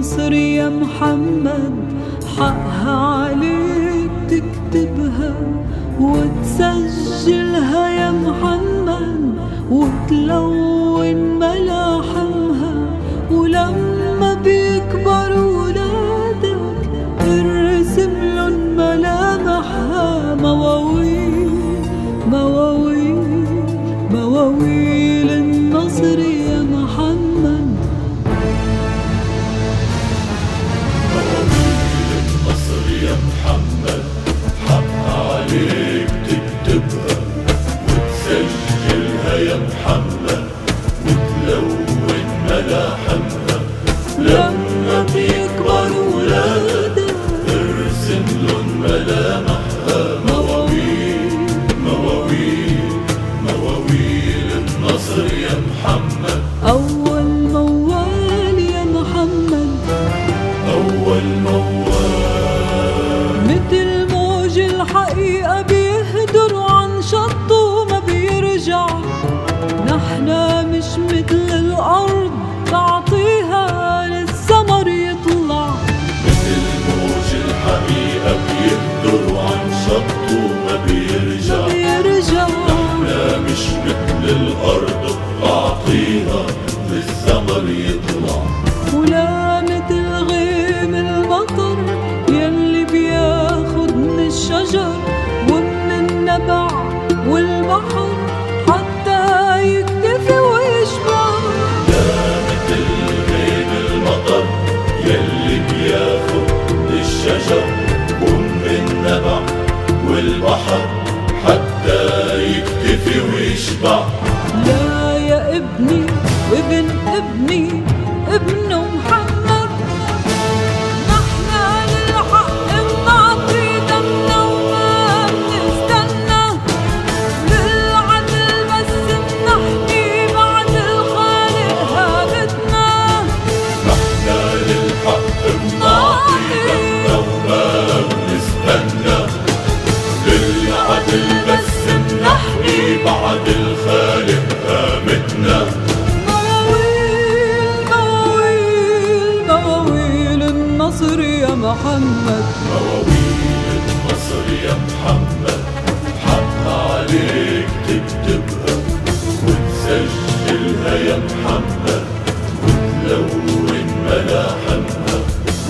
النصر يا محمد، حقها عليك تكتبها وتسجلها يا محمد، وتلون ملاحمها، ولما بيكبر ولادك ارسم لهم ملامحها. مواويل مواويل مواويل النصر يا محمد. يا محمد حقها عليك تكتبها وتسجلها يا محمد، وتلون ملاحمها، لما بيكبر ولادك ارسم لهم ملامحها. مواويل مواويل مواويل النصر يا محمد. أول موال يا محمد، أول موال مثل موج الحقيقة بيهدر عن شطه وما بيرجع. نحنا مش مثل الأرض تعطيها للثمر يطلع. مثل موج الحقيقة بيهدر عن شطه وما بيرجع. نحنا مش مثل الأرض تعطيها للثمر يطلع. ولا مثل غيم المطر يلي بيا الشجر ومن النبع والبحر حتى يكتفي ويشبع. لا مثل غيم المطر يلي بياخد الشجر ومن النبع والبحر حتى يكتفي ويشبع. لا يا ابني وابن ابني ابنه محمد، بعد الخالق قامتنا. مواويل مواويل مواويل النصر يا محمد. مواويل النصر يا محمد، حقها عليك تكتبها وتسجلها يا محمد، وتلون ملاحمها،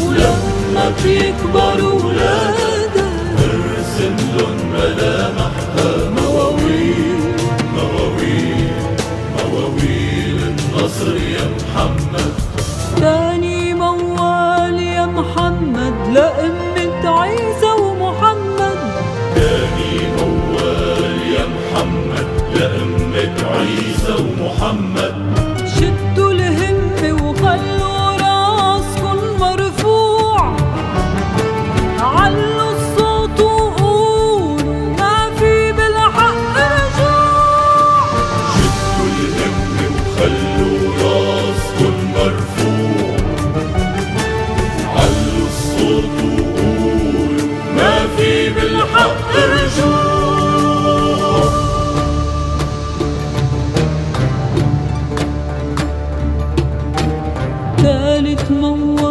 ولما تكبر ولادك ارسم لهم ملامحها. يا محمد تاني موال يا محمد لأمة عيسى ومحمد. تاني موال يا محمد لأمة عيسى ومحمد. شدوا الهم وخلوا راسكن مرفوع، علوا الصوت وقولوا ما في بالحق رجوع. شدوا الهم وخلوا مرفوع، علوا الصوت وقولوا ما في بالحق رجوع. ثالث موال